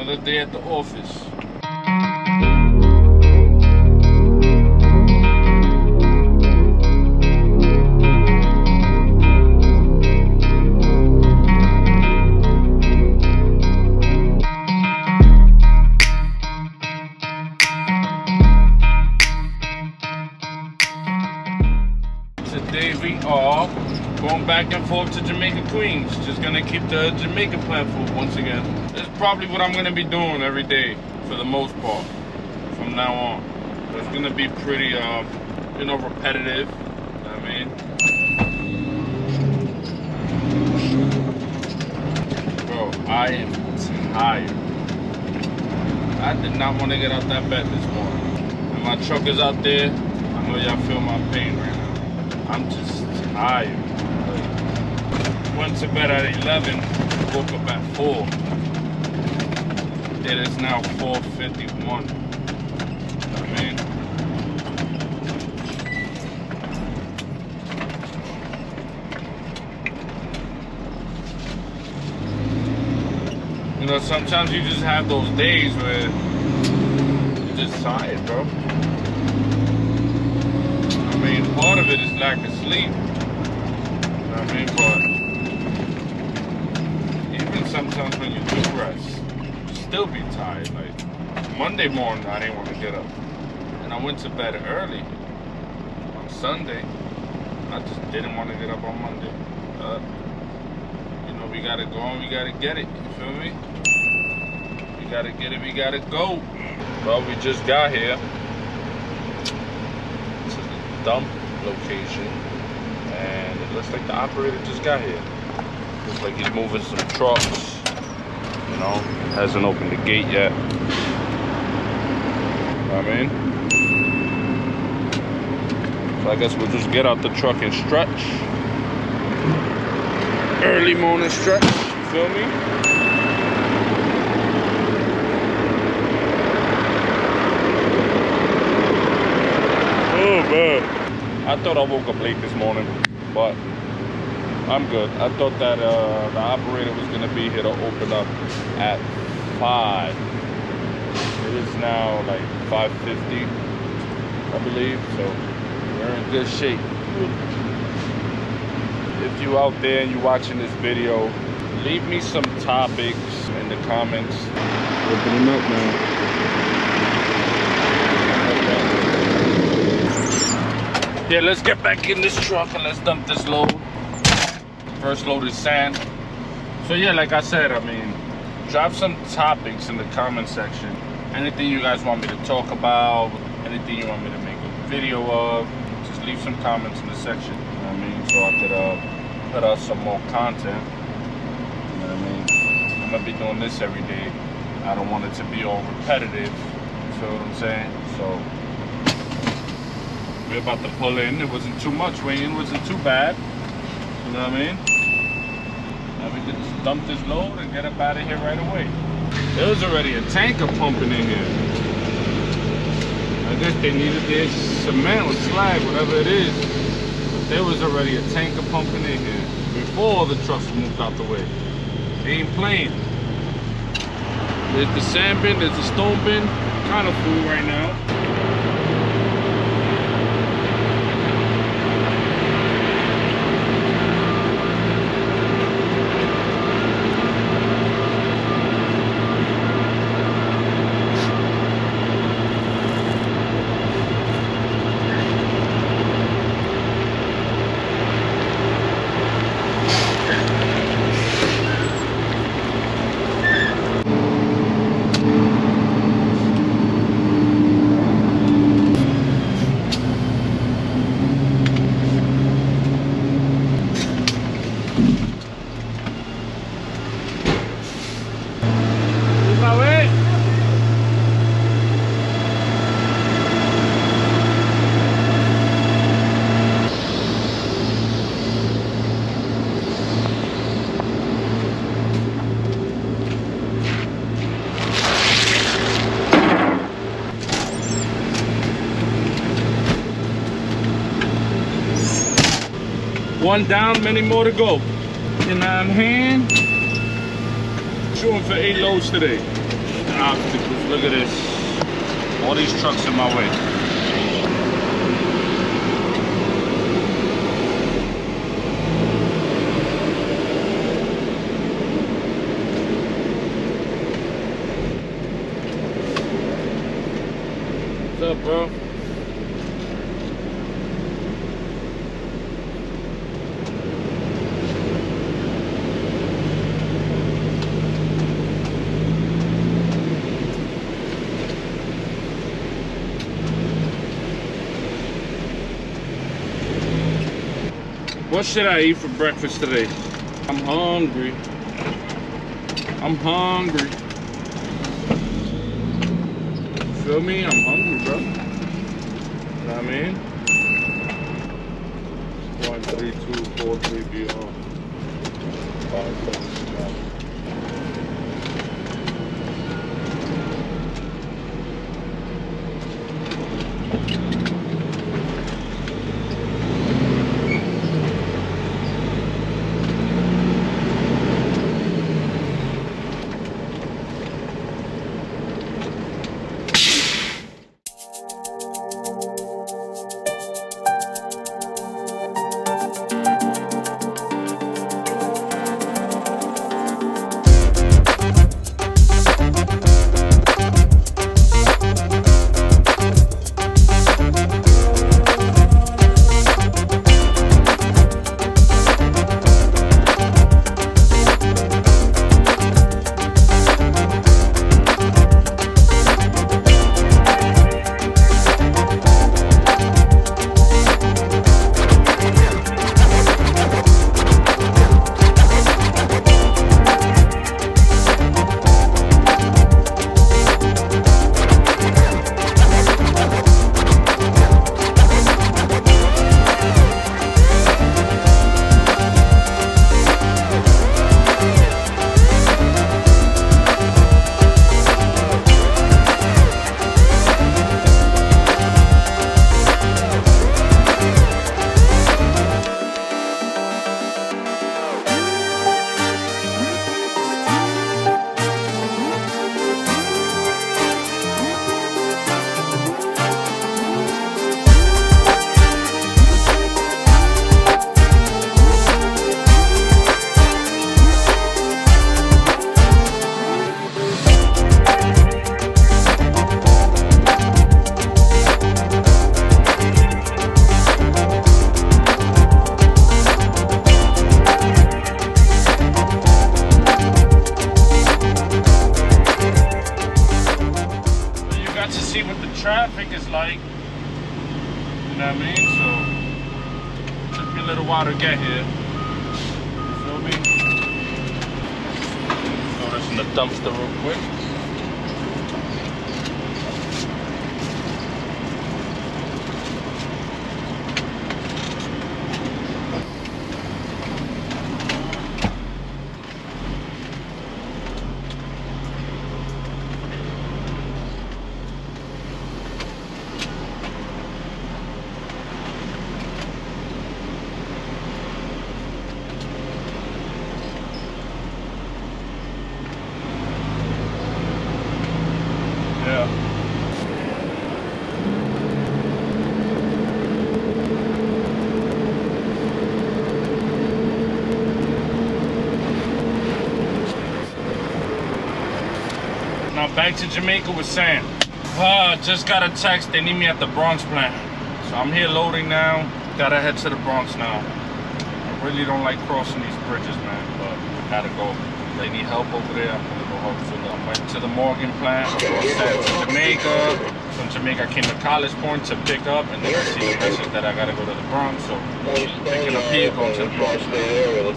Another day at the office. Today we are going back and forth to Jamaica Queens. Just gonna keep the Jamaica plant food once again. That's probably what I'm gonna be doing every day for the most part from now on. It's gonna be pretty, you know, repetitive. I mean, bro, I am tired. I did not want to get out that bed this morning. And my truck is out there. I know y'all feel my pain right now. I'm just tired. Like, went to bed at 11, woke up at 4. It is now 4:51. I mean, you know, sometimes you just have those days where you're just tired, bro. I mean, part of it is lack of sleep, you know what I mean, but even sometimes when you do rest, you still be tired. Like, Monday morning, I didn't want to get up, and I went to bed early on Sunday. I just didn't want to get up on Monday. You know, we gotta go and we gotta get it, you feel me? We gotta get it, we gotta go. Well, we just got here. Dump location, and it looks like the operator just got here. Looks like he's moving some trucks, you know, hasn't opened the gate yet. I mean, so I guess we'll just get out the truck and stretch. Early morning stretch, you feel me? I thought I woke up late this morning, but I'm good. I thought that the operator was gonna be here to open up at 5. It is now like 5:50, I believe, so we're in good shape. If you out there and you watching this video, leave me some topics in the comments. Open them up now. Yeah, let's get back in this truck and let's dump this load. First load is sand. So yeah, like I said, I mean, drop some topics in the comment section. Anything you guys want me to talk about, anything you want me to make a video of, just leave some comments in the section, you know what I mean? So I could put out some more content, you know what I mean? I'm gonna be doing this every day. I don't want it to be all repetitive, you feel what I'm saying? So. We're about to pull in. It wasn't too much weighing, wasn't too bad. You know what I mean? Now we can just dump this load and get up out of here right away. There was already a tanker pumping in here. I guess they needed their cement or slag, whatever it is. But there was already a tanker pumping in here before the trucks moved out the way. They ain't playing. There's the sand bin, there's the stone bin. Kind of full right now. One down, many more to go. And I'm hand, shooting for 8 loads today. the obstacles. Look at this. All these trucks in my way. What's up, bro? What should I eat for breakfast today? I'm hungry. I'm hungry. Feel me? I'm hungry, bro. You know what I mean? 1, 3, 2, 4, 3, be on. 5, 6, 9. Traffic is like, you know what I mean? So took me a little while to get here. You feel me? Throw this in the dumpster real quick. Back to Jamaica with Sam. Just got a text, they need me at the Bronx plant. So I'm here loading now. Gotta head to the Bronx now. I really don't like crossing these bridges, man, but I gotta go. If they need help over there, I'm gonna go help for them. Went to the Morgan plant, to Jamaica. From Jamaica, I came to College Point to pick up, and then I see the message that I gotta go to the Bronx, so picking up here, going to the Bronx now.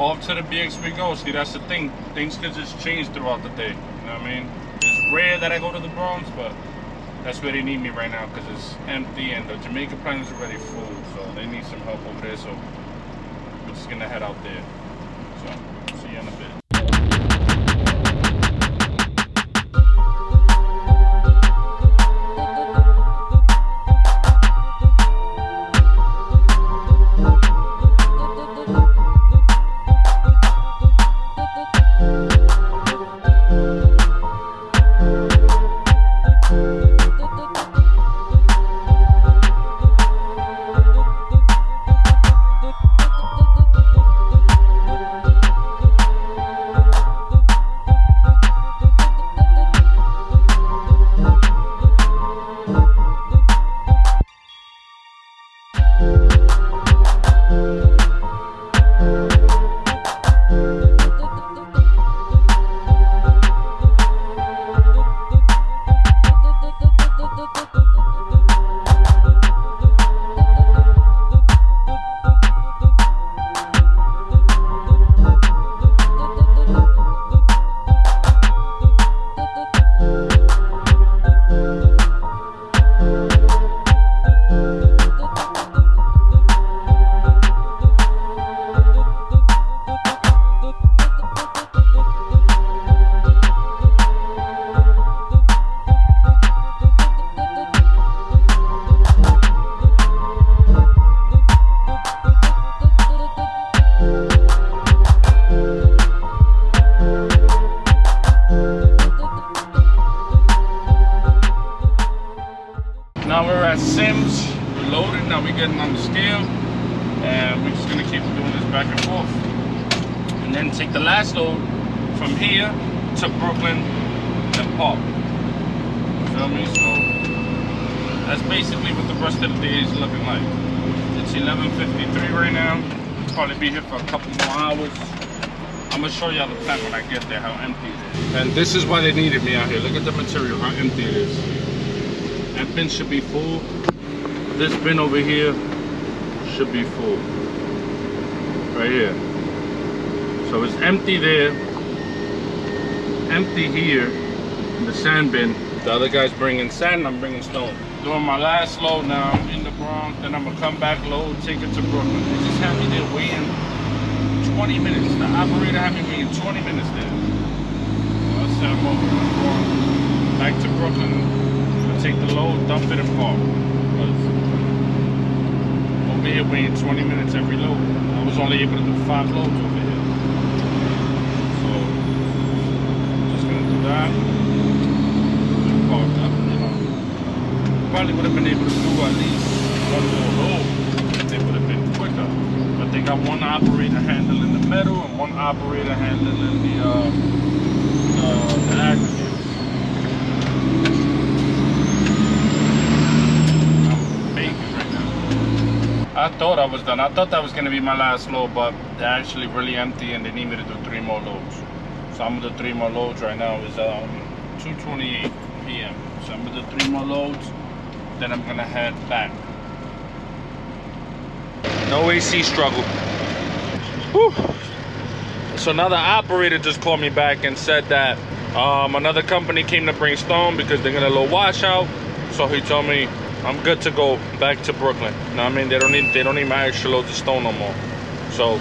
Off to the BX we go. See, that's the thing. Things could just change throughout the day. You know what I mean? It's rare that I go to the Bronx, but that's where they need me right now because it's empty and the Jamaica plant is already full. So they need some help over there. So we're just gonna head out there. So see you in a bit. back and forth. And then take the last load from here to Brooklyn and Park. You feel me? So that's basically what the rest of the day is looking like. It's 11:53 right now. Probably be here for a couple more hours. I'm gonna show y'all the plant when I get there, how empty it is. And this is why they needed me out here. Look at the material, how empty it is. That bin should be full. This bin over here should be full. Right here. So it's empty there, empty here, in the sand bin. The other guy's bringing sand, I'm bringing stone. Doing my last load now, I'm in the Bronx, then I'm gonna come back, load, take it to Brooklyn. They just had me there waiting 20 minutes. The operator had me waiting 20 minutes there. So I said I'm over to the Bronx, back to Brooklyn, I'll take the load, dump it and park. Over here waiting 20 minutes every load. I was only able to do 5 loads over here. So, I'm just gonna do that. Probably would have been able to do at least one more load if they would have been quicker. But they got one operator handling the metal and one operator handling the aggregate. I'm baking right now. I thought I was done. I thought that was going to be my last load, but they're actually really empty and they need me to do 3 more loads. So I'm going to do 3 more loads right now. It's 2:28 p.m. So I'm going to do 3 more loads. Then I'm gonna head back. No AC struggle. Whew. So now the operator just called me back and said that another company came to bring stone because they're gonna low washout. So he told me I'm good to go back to Brooklyn. You know what I mean? They don't need my extra loads of stone no more. So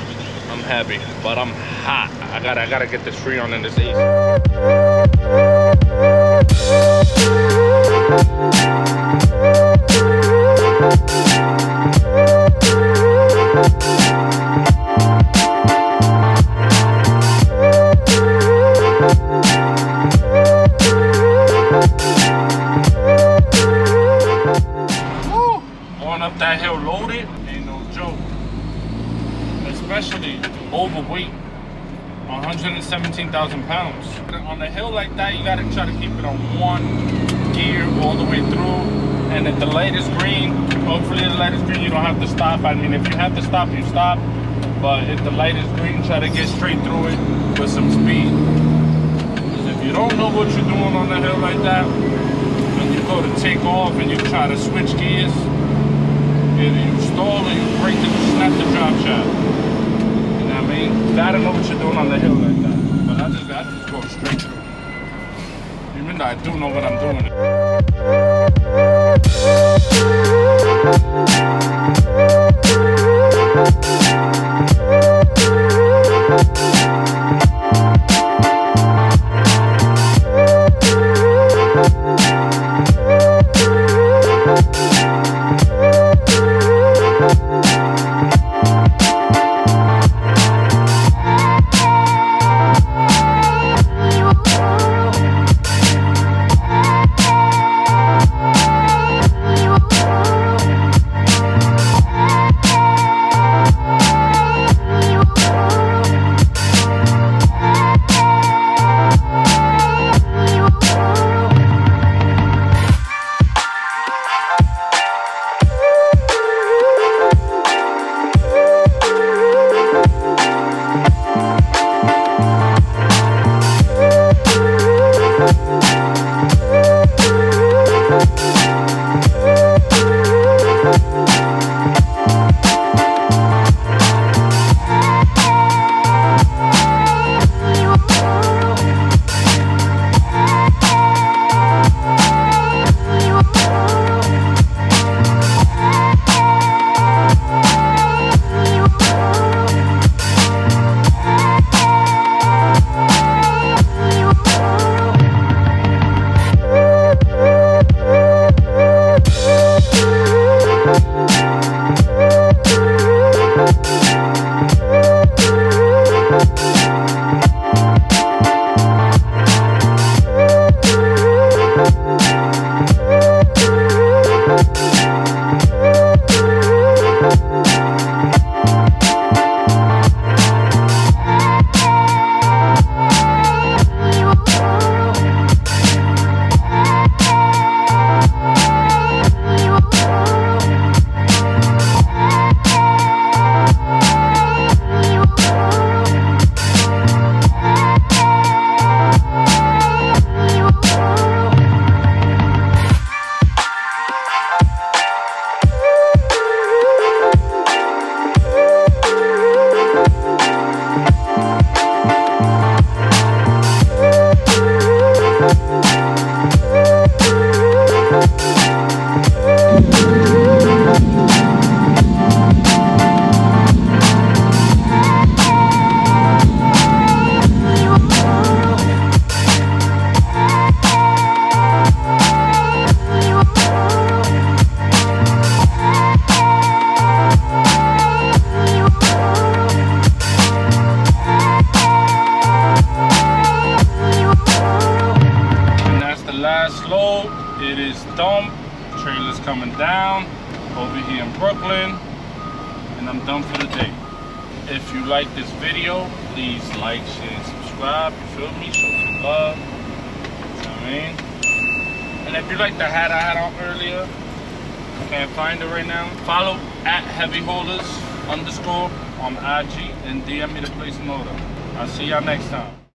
I'm happy, but I'm hot. I gotta get this free on in this AC. That hill loaded ain't no joke, especially overweight, 117,000 pounds. On a hill like that, you gotta try to keep it on one gear all the way through. And if the light is green, hopefully the light is green, you don't have to stop. I mean, if you have to stop, you stop. But if the light is green, try to get straight through it with some speed. Because if you don't know what you're doing on a hill like that, when you go to take off and you try to switch gears, either you stall or you break it, you snap the drop shot. You know what I mean? You gotta know what you're doing on the hill like that. But I just go straight through. Even though I do know what I'm doing. for the day. If you like this video, please like, share, and subscribe. You feel me? Show some love. You know what I mean? And if you like the hat I had on earlier, can't find it right now, follow at Heavyhaulerz_on IG and DM me to place an order. I'll see y'all next time.